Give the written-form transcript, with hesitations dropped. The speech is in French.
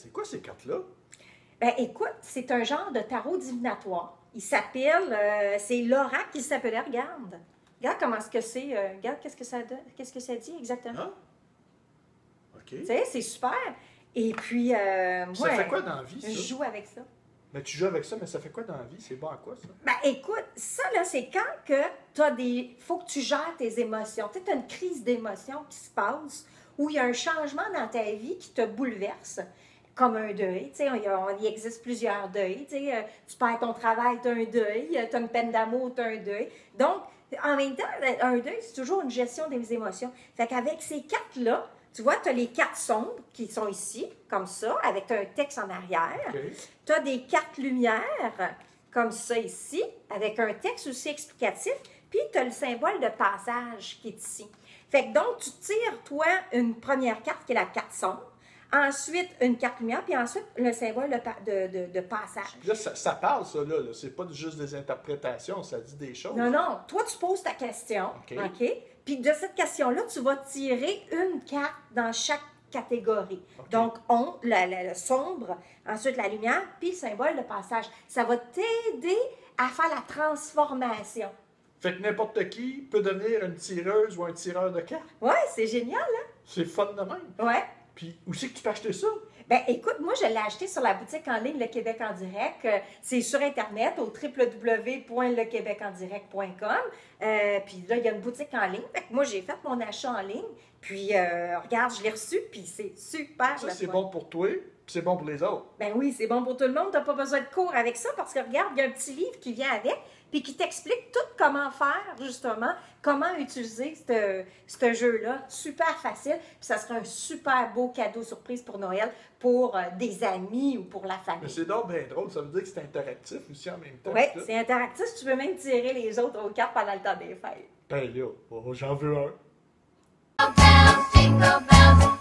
C'est quoi ces cartes-là? Ben écoute, c'est un genre de tarot divinatoire. Il s'appelle, c'est l'oracle qui s'appelait, regarde. Regarde comment ce que c'est, regarde qu'est-ce que ça donne, qu'est-ce que ça dit exactement. Hein? OK. Tu sais, c'est super. Et puis, moi, ça fait quoi dans la vie, ça? Je joue avec ça. Mais tu joues avec ça, mais ça fait quoi dans la vie? C'est bon à quoi, ça? Ben écoute, ça, là, c'est quand que t'as des... faut que tu gères tes émotions. Tu sais, t'as une crise d'émotions qui se passe, où il y a un changement dans ta vie qui te bouleverse. Comme un deuil, tu sais, il existe plusieurs deuils, tu sais, tu perds ton travail, tu as un deuil, tu as une peine d'amour, tu as un deuil. Donc, en même temps, un deuil, c'est toujours une gestion des émotions. Fait qu'avec ces cartes-là, tu vois, tu as les cartes sombres qui sont ici, comme ça, avec un texte en arrière. Okay. Tu as des cartes lumière, comme ça ici, avec un texte aussi explicatif. Puis, tu as le symbole de passage qui est ici. Fait que donc, tu tires, toi, une première carte qui est la carte sombre. Ensuite, une carte lumière, puis ensuite, le symbole de passage. Puis là, ça parle, ça, là. C'est pas juste des interprétations, ça dit des choses. Non, non. Toi, tu poses ta question, OK? Puis de cette question-là, tu vas tirer une carte dans chaque catégorie. Okay. Donc, le sombre, ensuite la lumière, puis le symbole de passage. Ça va t'aider à faire la transformation. Fait que n'importe qui peut devenir une tireuse ou un tireur de cartes. Ouais, c'est génial, hein? C'est fun de même. Ouais. Puis, où c'est que tu peux acheter ça? Bien, écoute, moi, je l'ai acheté sur la boutique en ligne Le Québec en direct. C'est sur Internet, au www.lequebecendirect.com. Puis là, il y a une boutique en ligne. Fait que moi, j'ai fait mon achat en ligne. Puis, regarde, je l'ai reçu, puis c'est super. Ça, c'est bon pour toi, puis c'est bon pour les autres. Ben oui, c'est bon pour tout le monde. Tu n'as pas besoin de cours avec ça, parce que regarde, il y a un petit livre qui vient avec, puis qui t'explique tout comment faire, justement, comment utiliser ce jeu-là. Super facile, puis ça serait un super beau cadeau surprise pour Noël, pour des amis ou pour la famille. Mais c'est donc bien drôle, ça veut dire que c'est interactif aussi en même temps. Oui, c'est interactif, tu peux même tirer les autres aux cartes pendant le temps des fêtes. Ben là, j'en veux un. Jingle bells, jingle bells.